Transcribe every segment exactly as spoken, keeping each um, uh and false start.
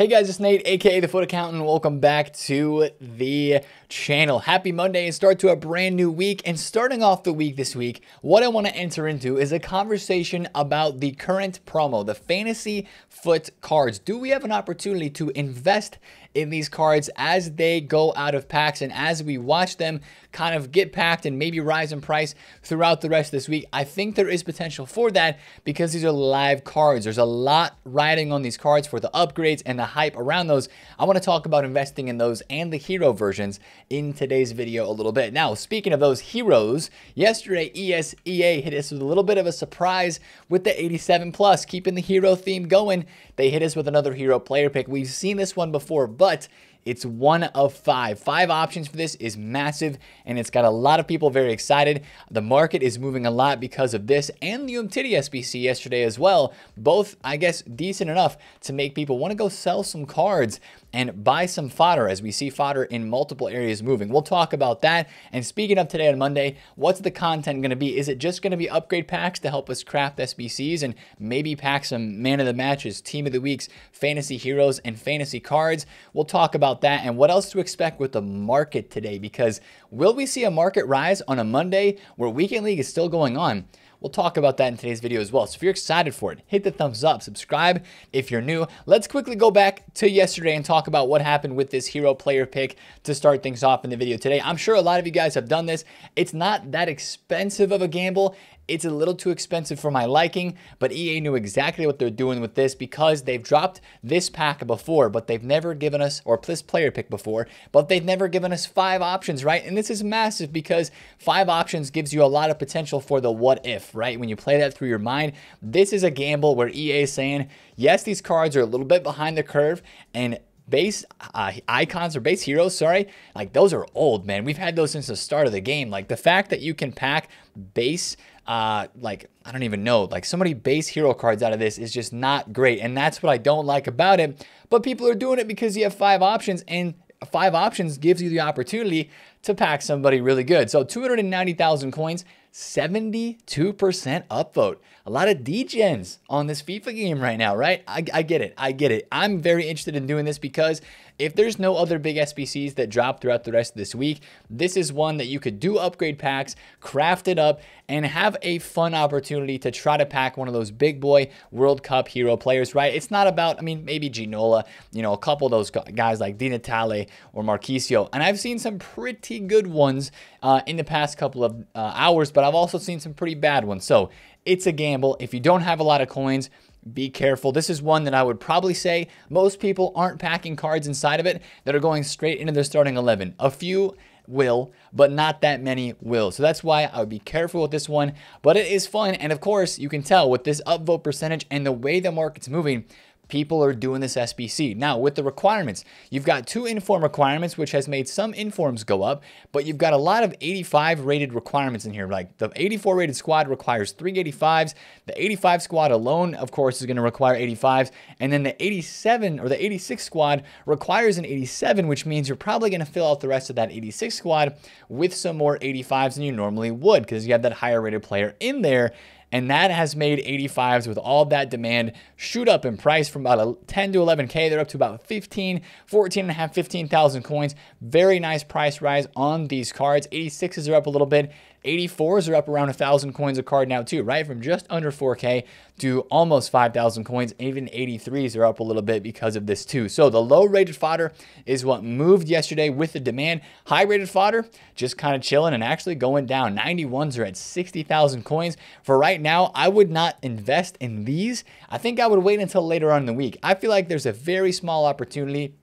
Hey guys, it's Nate, aka The FUT Accountant. Welcome back to the channel. Happy Monday and start to a brand new week. And starting off the week this week, what I want to enter into is a conversation about the current promo, the fantasy FUT cards. Do we have an opportunity to invest in these cards as they go out of packs and as we watch them kind of get packed and maybe rise in price throughout the rest of this week? I think there is potential for that because these are live cards. There's a lot riding on these cards for the upgrades and the hype around those. I want to talk about investing in those and the hero versions in today's video a little bit. Now, speaking of those heroes, yesterday E A hit us with a little bit of a surprise with the eighty-seven plus, keeping the hero theme going. They hit us with another hero player pick. We've seen this one before, but it's one of five. Five options for this is massive, and it's got a lot of people very excited. The market is moving a lot because of this and the Umtiti S B C yesterday as well. Both, I guess, decent enough to make people want to go sell some cards and buy some fodder, as we see fodder in multiple areas moving. We'll talk about that. And speaking of today on Monday, what's the content going to be? Is it just going to be upgrade packs to help us craft S B Cs and maybe pack some man of the matches, team of the weeks, fantasy heroes, and fantasy cards? We'll talk about that and what else to expect with the market today, because will we see a market rise on a Monday where weekend league is still going on? We'll talk about that in today's video as well. So if you're excited for it, hit the thumbs up, subscribe if you're new. Let's quickly go back to yesterday and talk about what happened with this hero player pick to start things off in the video today. I'm sure a lot of you guys have done this. It's not that expensive of a gamble. It's a little too expensive for my liking, but E A knew exactly what they're doing with this because they've dropped this pack before, but they've never given us, or this player pick before, but they've never given us five options, right? And this is massive because five options gives you a lot of potential for the what if, right? When you play that through your mind, this is a gamble where E A is saying, yes, these cards are a little bit behind the curve, and base uh, icons or base heroes, sorry, like those are old, man. We've had those since the start of the game. Like the fact that you can pack base, uh, like, I don't even know, like so many base hero cards out of this is just not great. And that's what I don't like about it. But people are doing it because you have five options, and five options gives you the opportunity to pack somebody really good. So two hundred ninety thousand coins, seventy-two percent upvote. A lot of D gens on this FIFA game right now, right? I, I get it. I get it. I'm very interested in doing this because if there's no other big S B Cs that drop throughout the rest of this week, this is one that you could do upgrade packs, craft it up, and have a fun opportunity to try to pack one of those big boy World Cup hero players, right? It's not about, I mean, maybe Ginola, you know, a couple of those guys like Di Natale or Marquisio. And I've seen some pretty good ones uh, in the past couple of uh, hours, but I've also seen some pretty bad ones. So it's a gamble. If you don't have a lot of coins, be careful. This is one that I would probably say most people aren't packing cards inside of it that are going straight into their starting eleven. A few will, but not that many will. So that's why I would be careful with this one, but it is fun. And of course, you can tell with this upvote percentage and the way the market's moving, people are doing this S B C. Now, with the requirements, you've got two inform requirements, which has made some informs go up, but you've got a lot of eighty-five rated requirements in here. Like the eighty-four rated squad requires three eighty-fives. The eighty-five squad alone, of course, is going to require eighty-fives. And then the eighty-seven or the eighty-six squad requires an eighty-seven, which means you're probably going to fill out the rest of that eighty-six squad with some more eighty-fives than you normally would because you have that higher rated player in there. And that has made eighty-fives with all that demand shoot up in price from about ten to eleven K. They're up to about fifteen, fourteen and a half, fifteen thousand coins. Very nice price rise on these cards. eighty-sixes are up a little bit. eighty-fours are up around one thousand coins a card now too, right? From just under four K to almost five thousand coins. Even eighty-threes are up a little bit because of this too. So the low rated fodder is what moved yesterday with the demand. High rated fodder, just kind of chilling and actually going down. ninety-ones are at sixty thousand coins. For right now, I would not invest in these. I think I would wait until later on in the week. I feel like there's a very small opportunity,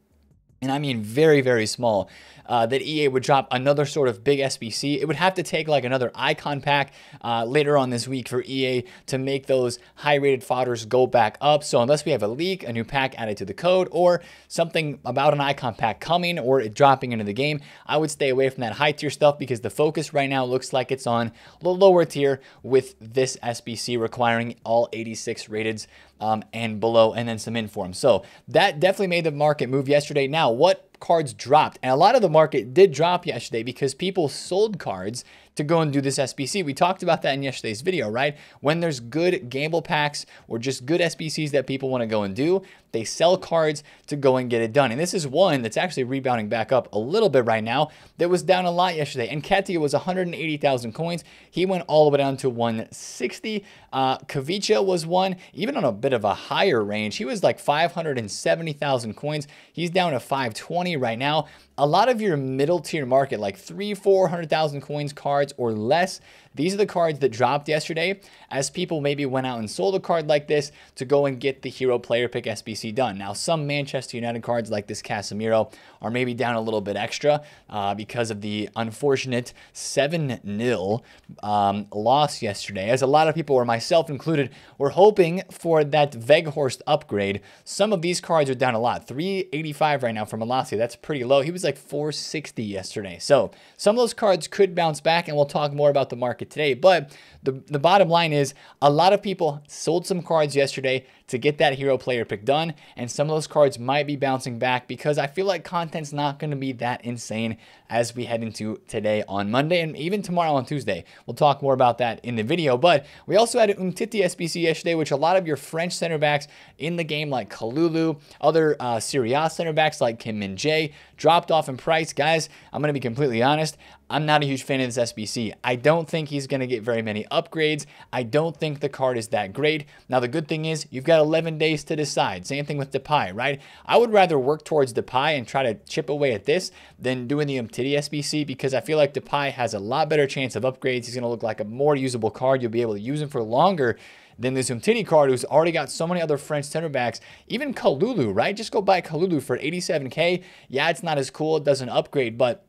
and I mean very, very small, uh, that E A would drop another sort of big S B C. It would have to take like another icon pack uh, later on this week for E A to make those high-rated fodders go back up. So unless we have a leak, a new pack added to the code, or something about an icon pack coming or it dropping into the game, I would stay away from that high-tier stuff because the focus right now looks like it's on the lower tier with this S B C requiring all eighty-six rateds um, and below, and then some informs. So that definitely made the market move yesterday. Now, what cards dropped? And a lot of the market did drop yesterday because people sold cards to go and do this S B C. We talked about that in yesterday's video, right? When there's good gamble packs or just good S B Cs that people want to go and do, they sell cards to go and get it done. And this is one that's actually rebounding back up a little bit right now that was down a lot yesterday. And Katia was one hundred eighty thousand coins. He went all the way down to one sixty. Uh, Kavicha was one, even on a bit of a higher range. He was like five hundred seventy thousand coins. He's down to five twenty right now. A lot of your middle tier market, like three, four hundred thousand coins cards or less, these are the cards that dropped yesterday as people maybe went out and sold a card like this to go and get the hero player pick S B C done. Now, some Manchester United cards like this Casemiro are maybe down a little bit extra uh, because of the unfortunate seven nil um, loss yesterday, as a lot of people, or myself included, were hoping for that Weghorst upgrade. Some of these cards are down a lot. three eighty-five right now for Malacia. That's pretty low. He was like four sixty yesterday. So some of those cards could bounce back, and we'll talk more about the market today. But the, the bottom line is a lot of people sold some cards yesterday to get that hero player pick done. And some of those cards might be bouncing back because I feel like content's not going to be that insane as we head into today on Monday and even tomorrow on Tuesday. We'll talk more about that in the video. But we also had an Umtiti S B C yesterday, which a lot of your French center backs in the game like Kalulu, other uh, Serie A center backs like Kim Min Jae dropped off in price. Guys, I'm going to be completely honest. I'm not a huge fan of this S B C. I don't think he's going to get very many upgrades. I don't think the card is that great. Now, the good thing is you've got eleven days to decide. Same thing with Depay, right? I would rather work towards Depay and try to chip away at this than doing the Umtiti S B C, because I feel like Depay has a lot better chance of upgrades. He's going to look like a more usable card. You'll be able to use him for longer than this Umtiti card, who's already got so many other French center backs. Even Kalulu, right? Just go buy Kalulu for eighty-seven K. Yeah, it's not as cool. It doesn't upgrade, but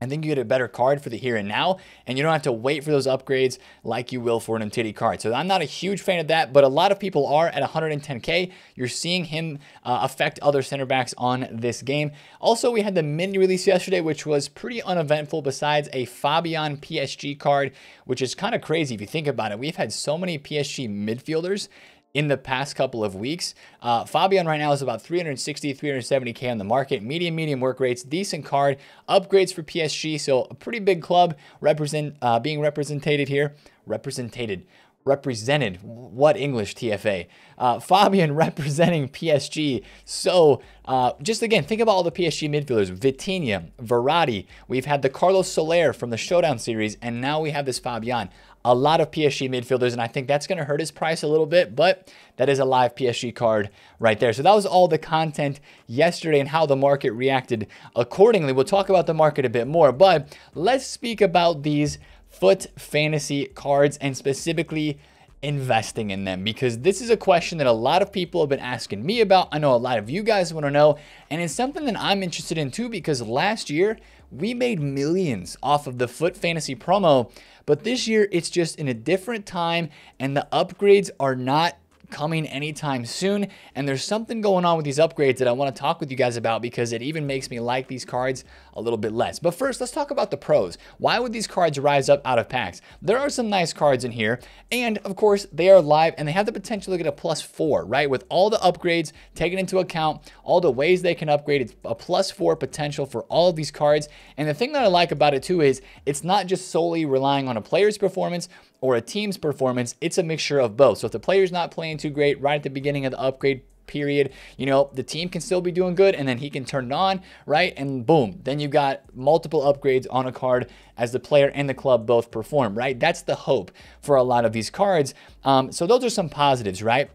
I think you get a better card for the here and now, and you don't have to wait for those upgrades like you will for an Umtiti card. So I'm not a huge fan of that, but a lot of people are at one hundred ten K. You're seeing him uh, affect other center backs on this game. Also, we had the mini release yesterday, which was pretty uneventful besides a Fabian P S G card, which is kind of crazy if you think about it. We've had so many P S G midfielders in the past couple of weeks. Uh, Fabian right now is about three sixty, three seventy K on the market. Medium, medium work rates, decent card, upgrades for P S G. So a pretty big club represent uh, being represented here. Represented. Represented. What English, T F A? Uh, Fabian representing P S G. So uh, just again, think about all the P S G midfielders. Vitinha, Verratti. We've had the Carlos Soler from the Showdown series, and now we have this Fabian. A lot of P S G midfielders, and I think that's going to hurt his price a little bit, but that is a live P S G card right there. So that was all the content yesterday and how the market reacted accordingly. We'll talk about the market a bit more, but let's speak about these FUT Fantasy cards and specifically investing in them, because this is a question that a lot of people have been asking me about. I know a lot of you guys want to know, and it's something that I'm interested in too, because last year we made millions off of the FUT Fantasy promo, but this year it's just in a different time and the upgrades are not coming anytime soon. And there's something going on with these upgrades that I want to talk with you guys about, because it even makes me like these cards a little bit less. But first, let's talk about the pros. Why would these cards rise up out of packs? There are some nice cards in here, and of course they are live and they have the potential to get a plus four, right? With all the upgrades taken into account, all the ways they can upgrade, it's a plus four potential for all of these cards. And the thing that I like about it too is it's not just solely relying on a player's performance or a team's performance. It's a mixture of both. So if the player's not playing too great right at the beginning of the upgrade period, you know, the team can still be doing good, and then he can turn it on, right? And boom, then you've got multiple upgrades on a card as the player and the club both perform, right? That's the hope for a lot of these cards. Um, so those are some positives, right?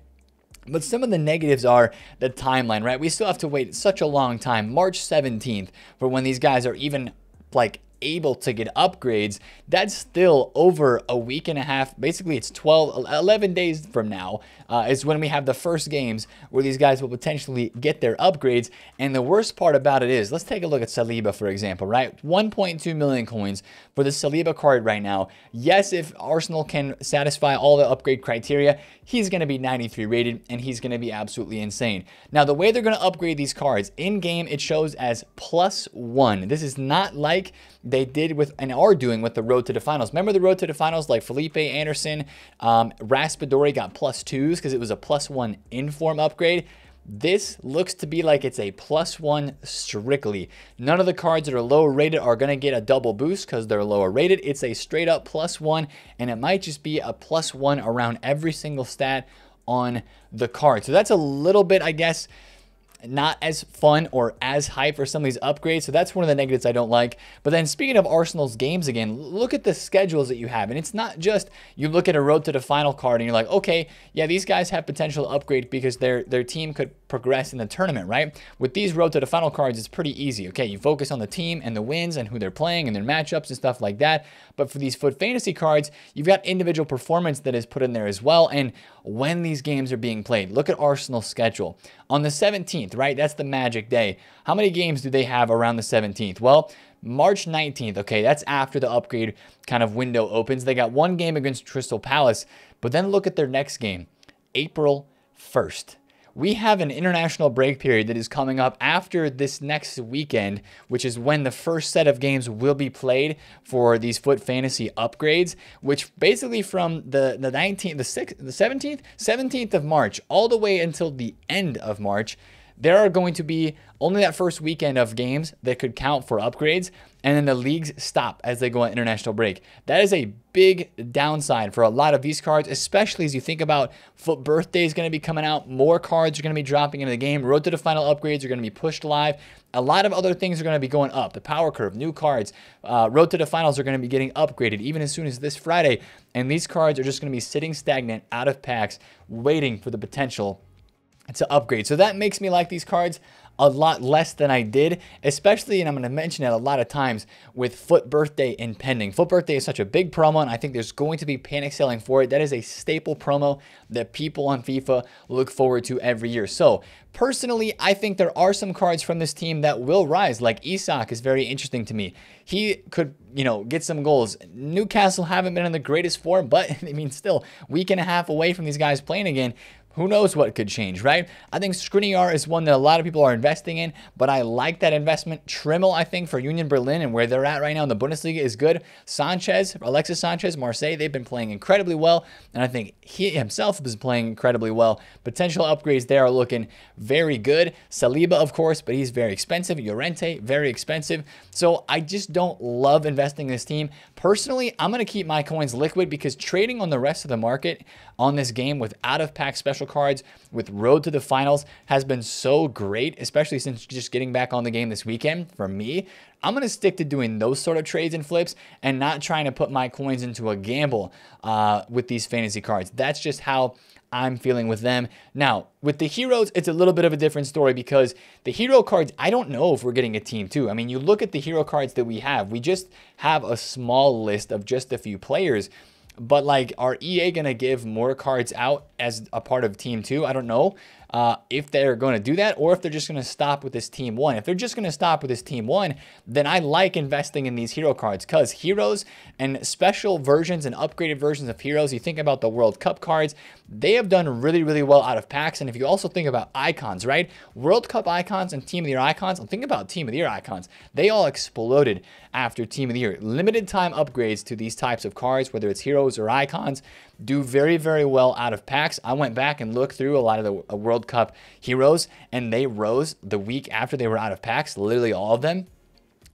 But some of the negatives are the timeline, right? We still have to wait such a long time, March seventeenth, for when these guys are even like able to get upgrades. That's still over a week and a half. Basically, it's twelve, eleven days from now uh, is when we have the first games where these guys will potentially get their upgrades. And the worst part about it is, let's take a look at Saliba, for example, right? one point two million coins for the Saliba card right now. Yes, if Arsenal can satisfy all the upgrade criteria, he's going to be ninety-three rated and he's going to be absolutely insane. Now, the way they're going to upgrade these cards in game, it shows as plus one. This is not like they did with and are doing with the road to the finals. Remember the road to the finals, like Felipe Anderson, um, Raspadori got plus twos because it was a plus one inform upgrade. This looks to be like it's a plus one strictly. None of the cards that are lower rated are going to get a double boost because they're lower rated. It's a straight up plus one, and it might just be a plus one around every single stat on the card. So that's a little bit, I guess, not as fun or as hype for some of these upgrades. So that's one of the negatives I don't like. But then speaking of Arsenal's games again, look at the schedules that you have. And it's not just you look at a road to the final card and you're like, okay, yeah, these guys have potential upgrade because their their team could progress in the tournament, right? With these road to the final cards, it's pretty easy. Okay, you focus on the team and the wins and who they're playing and their matchups and stuff like that. But for these FUT Fantasy cards, you've got individual performance that is put in there as well. And when these games are being played, look at Arsenal's schedule. On the seventeenth, right? That's the magic day. How many games do they have around the seventeenth? Well, March nineteenth, okay, that's after the upgrade kind of window opens. They got one game against Crystal Palace, but then look at their next game, April first. We have an international break period that is coming up after this next weekend, which is when the first set of games will be played for these FUT Fantasy upgrades, which basically from the, the nineteenth, the sixth, the seventeenth, seventeenth of March, all the way until the end of March, there are going to be only that first weekend of games that could count for upgrades, and then the leagues stop as they go on international break. That is a big downside for a lot of these cards, especially as you think about FUT Birthday is going to be coming out, more cards are going to be dropping into the game, road to the final upgrades are going to be pushed live, a lot of other things are going to be going up, the power curve, new cards, uh, road to the finals are going to be getting upgraded even as soon as this Friday, and these cards are just going to be sitting stagnant out of packs waiting for the potential to upgrade. So that makes me like these cards a lot less than I did, especially, and I'm going to mention it a lot of times, with FUT Birthday impending. FUT Birthday is such a big promo, and I think there's going to be panic selling for it. That is a staple promo that people on FIFA look forward to every year. So personally, I think there are some cards from this team that will rise, like Isak is very interesting to me. He could, you know, get some goals. Newcastle haven't been in the greatest form, but I mean, still, week and a half away from these guys playing again. Who knows what could change, right? I think Skriniar is one that a lot of people are investing in, but I like that investment. Trimmel, I think, for Union Berlin and where they're at right now in the Bundesliga is good. Sanchez, Alexis Sanchez, Marseille, they've been playing incredibly well, and I think he himself is playing incredibly well. Potential upgrades there are looking very good. Saliba, of course, but he's very expensive. Llorente, very expensive. So I just don't love investing in this team. Personally, I'm going to keep my coins liquid because trading on the rest of the market on this game with out-of-pack special cards with road to the finals has been so great, especially since just getting back on the game this weekend. For me, I'm going to stick to doing those sort of trades and flips and not trying to put my coins into a gamble uh, with these fantasy cards. That's just how I'm feeling with them. Now, with the heroes, it's a little bit of a different story because the hero cards, I don't know if we're getting a team too. I mean, you look at the hero cards that we have, we just have a small list of just a few players. But, like, are E A going to give more cards out as a part of Team two? I don't know uh, if they're going to do that or if they're just going to stop with this Team one. If they're just going to stop with this Team one, then I like investing in these hero cards because heroes and special versions and upgraded versions of heroes, you think about the World Cup cards, they have done really, really well out of packs. And if you also think about icons, right? World Cup icons and Team of the Year icons, and think about Team of the Year icons. They all exploded after Team of the Year. Limited time upgrades to these types of cards, whether it's heroes or icons, do very, very well out of packs. I went back and looked through a lot of the World Cup heroes, and they rose the week after they were out of packs, literally all of them.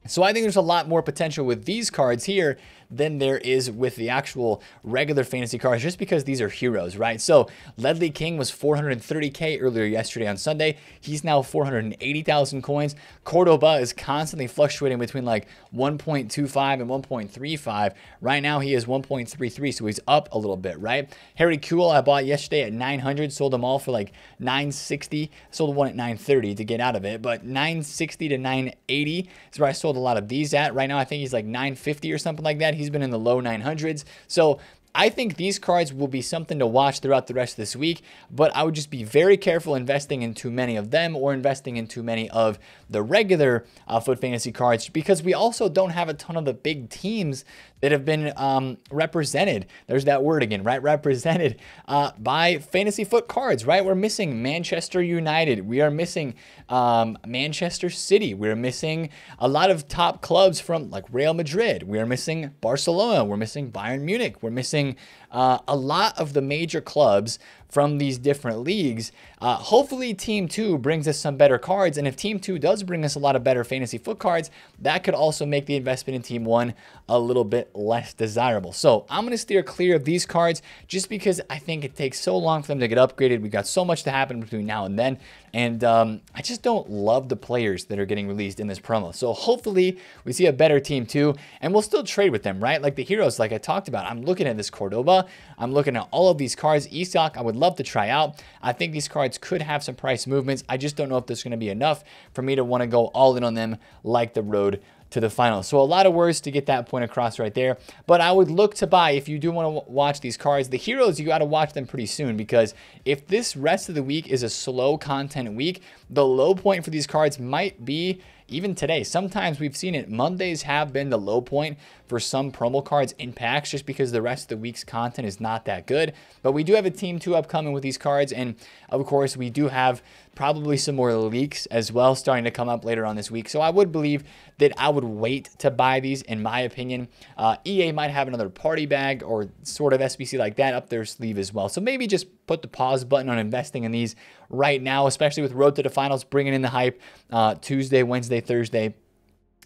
So I think there's a lot more potential with these cards here than there is with the actual regular fantasy cards, just because these are heroes, right? So Ledley King was four hundred thirty K earlier yesterday on Sunday. He's now four hundred eighty thousand coins. Cordoba is constantly fluctuating between like one point two five and one point three five. Right now he is one point three three, so he's up a little bit, right? Harry Kuhl I bought yesterday at nine hundred, sold them all for like nine sixty. Sold one at nine thirty to get out of it, but nine sixty to nine eighty is where I sold a lot of these at. Right now I think he's like nine fifty or something like that. He's been in the low nine hundreds. So I think these cards will be something to watch throughout the rest of this week, but I would just be very careful investing in too many of them or investing in too many of the regular uh, FUT Fantasy cards, because we also don't have a ton of the big teams that have been um, represented. There's that word again, right? Represented uh, by fantasy FUT cards, right? We're missing Manchester United. We are missing um, Manchester City. We're missing a lot of top clubs from like Real Madrid. We are missing Barcelona. We're missing Bayern Munich. We're missing Uh, a lot of the major clubs from these different leagues. Uh, hopefully team two brings us some better cards, and if team two does bring us a lot of better fantasy foot cards, that could also make the investment in team one a little bit less desirable. So I'm going to steer clear of these cards just because I think it takes so long for them to get upgraded. We've got so much to happen between now and then, and um, I just don't love the players that are getting released in this promo. So hopefully we see a better team two, and we'll still trade with them, right? Like the heroes, like I talked about, I'm looking at this Cordoba, I'm looking at all of these cards. Isak, I would love to try out. I think these cards could have some price movements. I just don't know if there's going to be enough for me to want to go all in on them like the road to the final. So a lot of words to get that point across right there, but I would look to buy if you do want to watch these cards. The heroes, you got to watch them pretty soon, because if this rest of the week is a slow content week, the low point for these cards might be even today. Sometimes we've seen it. Mondays have been the low point for some promo cards in packs just because the rest of the week's content is not that good. But we do have a team two upcoming with these cards, and of course we do have probably some more leaks as well starting to come up later on this week. So I would believe that I would wait to buy these, in my opinion. uh, E A might have another party bag or sort of S B C like that up their sleeve as well. So maybe just put the pause button on investing in these right now, especially with road to the finals bringing in the hype uh, Tuesday, Wednesday, Thursday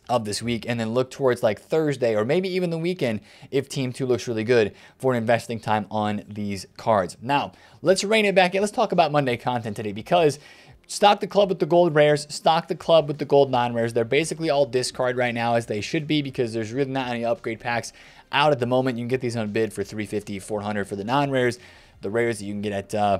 of this week, and then look towards like Thursday or maybe even the weekend if team two looks really good for an investing time on these cards. Now let's rein it back in. Let's talk about Monday content today, because stock the club with the gold rares, stock the club with the gold non-rares. They're basically all discard right now, as they should be, because there's really not any upgrade packs out at the moment. You can get these on bid for three fifty, four hundred for the non-rares. The rares that you can get at uh,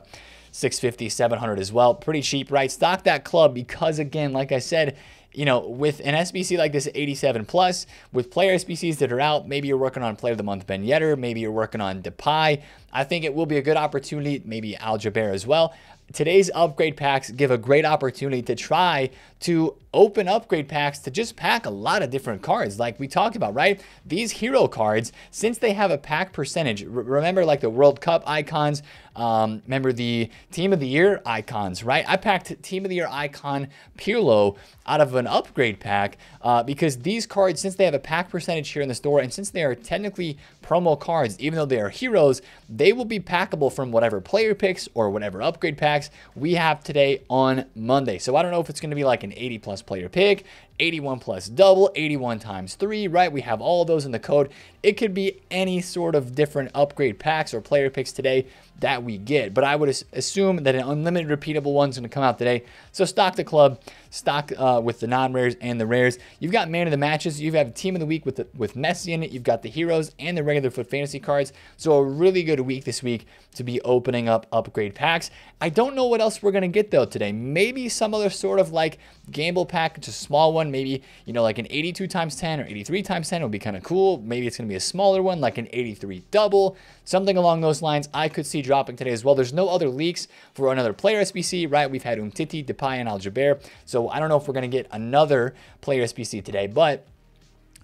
six fifty, seven hundred as well. Pretty cheap, right? Stock that club because, again, like I said, you know, with an S B C like this eighty-seven plus, with player S B Cs that are out, maybe you're working on player of the month Ben Yedder, maybe you're working on Depay. I think it will be a good opportunity, maybe Aljaber as well. Today's upgrade packs give a great opportunity to try to open upgrade packs to just pack a lot of different cards like we talked about, right? These hero cards, since they have a pack percentage, remember like the World Cup icons, um, remember the Team of the Year icons, right? I packed Team of the Year icon Pirlo out of an upgrade pack uh, because these cards, since they have a pack percentage here in the store, and since they are technically promo cards, even though they are heroes, they will be packable from whatever player picks or whatever upgrade packs we have today on Monday. So I don't know if it's going to be like an eighty plus player pick, eighty-one plus double, eighty-one times three, right? We have all of those in the code. It could be any sort of different upgrade packs or player picks today that we get, but I would assume that an unlimited repeatable one's going to come out today. So stock the club, stock uh, with the non-rares and the rares. You've got man of the matches, you have team of the week with the, with Messi in it, you've got the heroes and the regular foot fantasy cards. So a really good week this week to be opening up upgrade packs. I don't know what else we're going to get though today. Maybe some other sort of like gamble pack, just a small one, maybe, you know, like an eighty-two times ten or eighty-three times ten would be kind of cool. Maybe it's going to be a smaller one, like an eighty-three double, something along those lines. I could see dropping today as well. There's no other leaks for another player S B C, right? We've had Umtiti, Depay, and Aljaber. So I don't know if we're going to get another player S B C today, but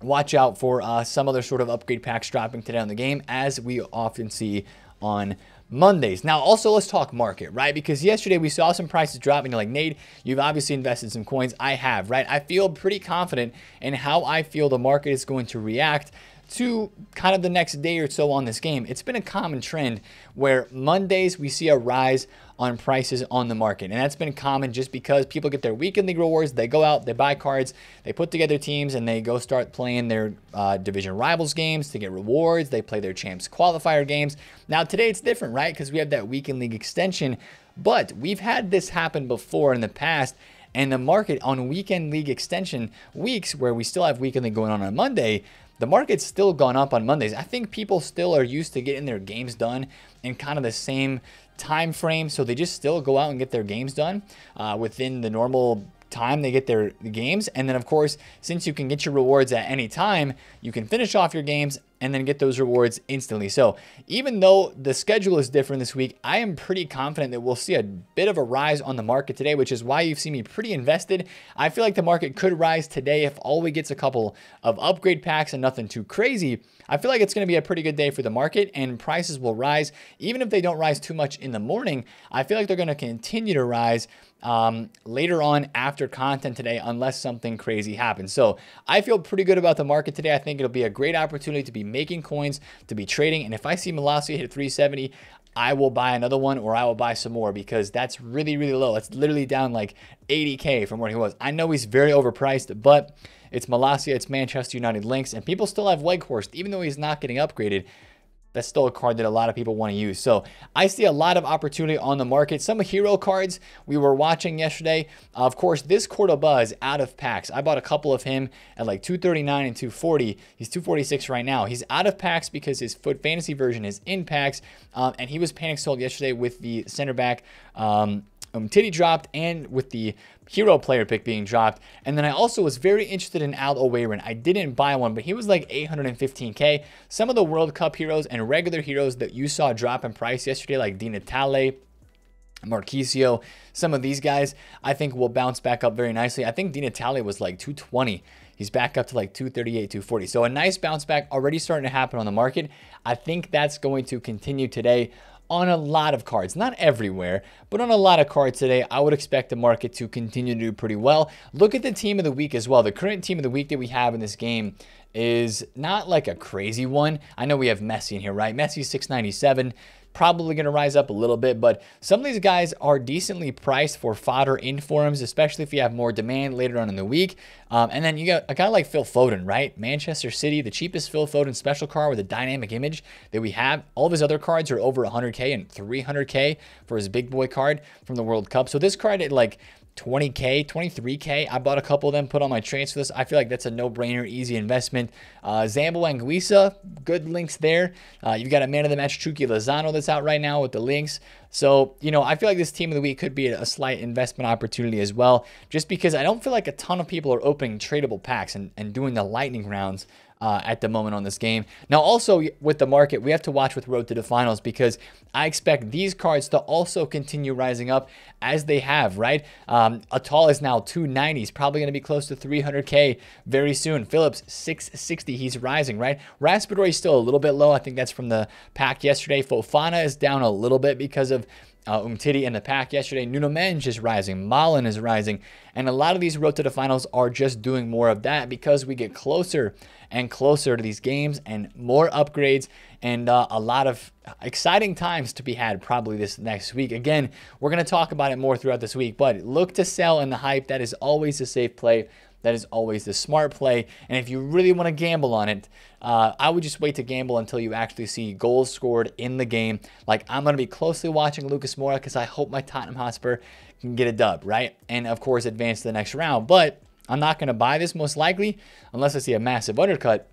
watch out for uh, some other sort of upgrade packs dropping today on the game, as we often see on Mondays. Now, also, let's talk market, right? Because yesterday we saw some prices dropping. Like, Nate, you've obviously invested some coins. I have, right? I feel pretty confident in how I feel the market is going to react to kind of the next day or so on this game. It's been a common trend where Mondays we see a rise on prices on the market, and that's been common just because people get their weekend league rewards, they go out, they buy cards, they put together teams, and they go start playing their uh, division rivals games to get rewards. They play their champs qualifier games. Now today it's different, right? Because we have that weekend league extension, but we've had this happen before in the past. And the market on weekend league extension weeks, where we still have weekend league going on on Monday, the market's still gone up on Mondays. I think people still are used to getting their games done in kind of the same time frame, so they just still go out and get their games done uh, within the normal time they get their games. And then of course, since you can get your rewards at any time, you can finish off your games and then get those rewards instantly. So even though the schedule is different this week, I am pretty confident that we'll see a bit of a rise on the market today, which is why you've seen me pretty invested. I feel like the market could rise today if all we get's a couple of upgrade packs and nothing too crazy. I feel like it's going to be a pretty good day for the market, and prices will rise. Even if they don't rise too much in the morning, I feel like they're going to continue to rise um, later on after content today, unless something crazy happens. So I feel pretty good about the market today. I think it'll be a great opportunity to be making coins, to be trading. And if I see Malacia hit three seventy, I will buy another one, or I will buy some more, because that's really, really low. It's literally down like eighty K from where he was. I know he's very overpriced, but it's Malacia, it's Manchester United links, and people still have Weghorst, even though he's not getting upgraded. That's still a card that a lot of people want to use. So I see a lot of opportunity on the market. Some hero cards we were watching yesterday. Uh, of course, this Cordoba is out of packs. I bought a couple of him at like two thirty-nine and two forty. He's two forty-six right now. He's out of packs because his Foot Fantasy version is in packs. Um, and he was panic sold yesterday with the center back um, Umtiti dropped, and with the hero player pick being dropped. And then I also was very interested in Al Oweiran. I didn't buy one, but he was like eight fifteen K. Some of the World Cup heroes and regular heroes that you saw drop in price yesterday, like Di Natale, Marquisio, some of these guys, I think will bounce back up very nicely. I think Di Natale was like two twenty. He's back up to like two thirty-eight, two forty. So a nice bounce back already starting to happen on the market. I think that's going to continue today on a lot of cards, not everywhere, but on a lot of cards today. I would expect the market to continue to do pretty well. Look at the team of the week as well. The current team of the week that we have in this game is not like a crazy one. I know we have Messi in here, right? Messi six ninety-seven, probably going to rise up a little bit, but some of these guys are decently priced for fodder in forums, especially if you have more demand later on in the week. Um, and then you got a guy like Phil Foden, right? Manchester City, the cheapest Phil Foden special card with a dynamic image that we have. All of his other cards are over one hundred K and three hundred K for his big boy card from the World Cup. So this card at like twenty K, twenty-three K. I bought a couple of them, put on my transfer list. I feel like that's a no-brainer, easy investment. Uh, Zambo Anguissa, good links there. Uh, you've got a man of the match, Chucky Lozano, that's out right now with the links. So, you know, I feel like this team of the week could be a slight investment opportunity as well, just because I don't feel like a ton of people are opening tradable packs and, and doing the lightning rounds Uh, at the moment on this game. Now, also with the market, we have to watch with Road to the Finals, because I expect these cards to also continue rising up as they have, right? Um, Atal is now two ninety. He's probably going to be close to three hundred K very soon. Phillips, six sixty. He's rising, right? Raspadori is still a little bit low. I think that's from the pack yesterday. Fofana is down a little bit because of Uh, Umtiti in the pack yesterday. Nuno Mendes is rising. Malin is rising. And a lot of these Road to the Finals are just doing more of that, because we get closer and closer to these games and more upgrades and uh, a lot of exciting times to be had probably this next week. Again, we're going to talk about it more throughout this week, but look to sell in the hype. That is always a safe play. That is always the smart play. And if you really want to gamble on it, uh, I would just wait to gamble until you actually see goals scored in the game. Like, I'm going to be closely watching Lucas Moura, because I hope my Tottenham Hotspur can get a dub, right? And, of course, advance to the next round. But I'm not going to buy this most likely unless I see a massive undercut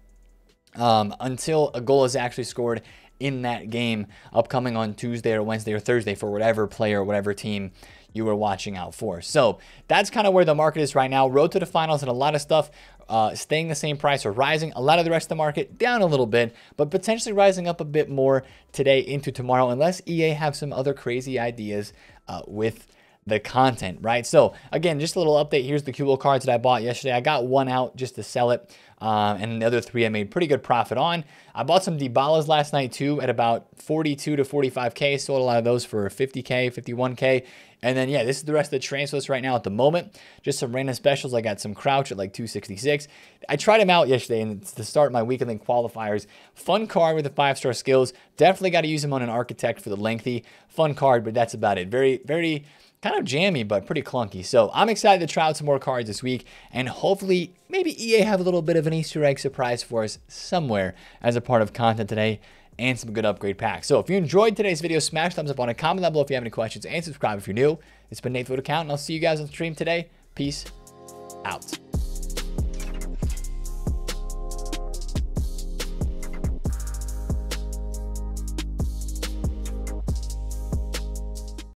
um, until a goal is actually scored in that game upcoming on Tuesday or Wednesday or Thursday for whatever player or whatever team you were watching out for. So that's kind of where the market is right now. Road to the Finals and a lot of stuff uh, staying the same price or rising. A lot of the rest of the market down a little bit, but potentially rising up a bit more today into tomorrow, unless E A have some other crazy ideas uh, with the content, right? So again, just a little update. Here's the Q L cards that I bought yesterday. I got one out just to sell it. Um, and the other three I made pretty good profit on. I bought some Dybalas last night too at about forty-two to forty-five K. Sold a lot of those for fifty K, fifty-one K. And then, yeah, this is the rest of the transfer list right now at the moment. Just some random specials. I got some Crouch at like two sixty-six. I tried him out yesterday and it's to start my weekend league qualifiers. Fun card with the five-star skills. Definitely got to use him on an Architect for the lengthy. Fun card, but that's about it. Very, very kind of jammy, but pretty clunky. So I'm excited to try out some more cards this week, and hopefully maybe E A have a little bit of an Easter egg surprise for us somewhere as a part of content today, and some good upgrade packs. So if you enjoyed today's video, smash thumbs up on it, comment down below if you have any questions, and subscribe if you're new. It's been Nate, the FUT Accountant, and I'll see you guys on the stream today. Peace out.